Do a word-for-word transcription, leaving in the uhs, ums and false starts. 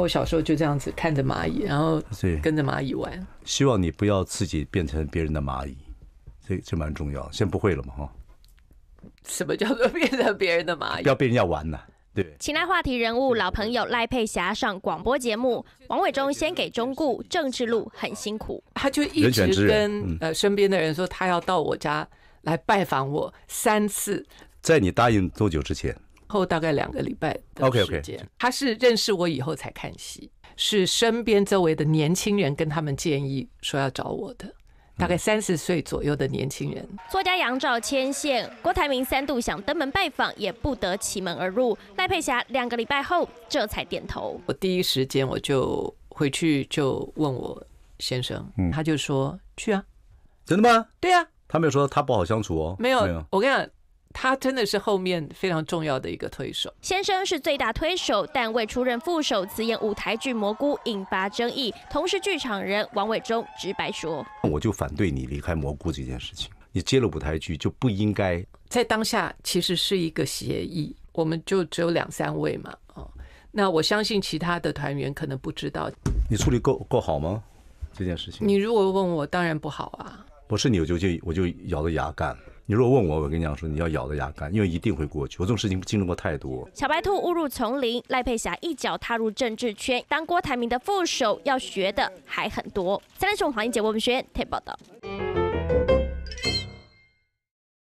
我小时候就这样子看着蚂蚁，然后跟着蚂蚁玩。希望你不要自己变成别人的蚂蚁，这这蛮重要。现在不会了嘛哈？什么叫做变成别人的蚂蚁？不要被人家玩了、啊。 对，请来话题人物老朋友赖佩霞上广播节目，王伟忠先给中顾政治路很辛苦，他就一直跟呃身边的人说他要到我家来拜访我三次，在你答应多久之前？后大概两个礼拜的时间。他是认识我以后才看戏，是身边周围的年轻人跟他们建议说要找我的。 大概三十岁左右的年轻人，作家杨照牵线，郭台铭三度想登门拜访，也不得其门而入。赖佩霞两个礼拜后这才点头。我第一时间我就回去就问我先生，嗯、他就说去啊，真的吗？对啊，他没有说他不好相处哦，没有，没有我跟你讲。 他真的是后面非常重要的一个推手，先生是最大推手，但未出任副手，辞演舞台剧《蘑菇》引发争议。同是剧场人王伟忠直白说：“我就反对你离开蘑菇这件事情，你接了舞台剧就不应该。”在当下其实是一个协议，我们就只有两三位嘛，哦，那我相信其他的团员可能不知道。你处理够够好吗？这件事情，你如果问我，当然不好啊。不是你，我就就我就咬着牙干。 你如果问我，我跟你讲说，你要咬着牙干，因为一定会过去。我这种事情经历过太多。小白兔误入丛林，赖佩霞一脚踏入政治圈，当郭台铭的副手要学的还很多。三立新闻黄英杰、文轩台报道。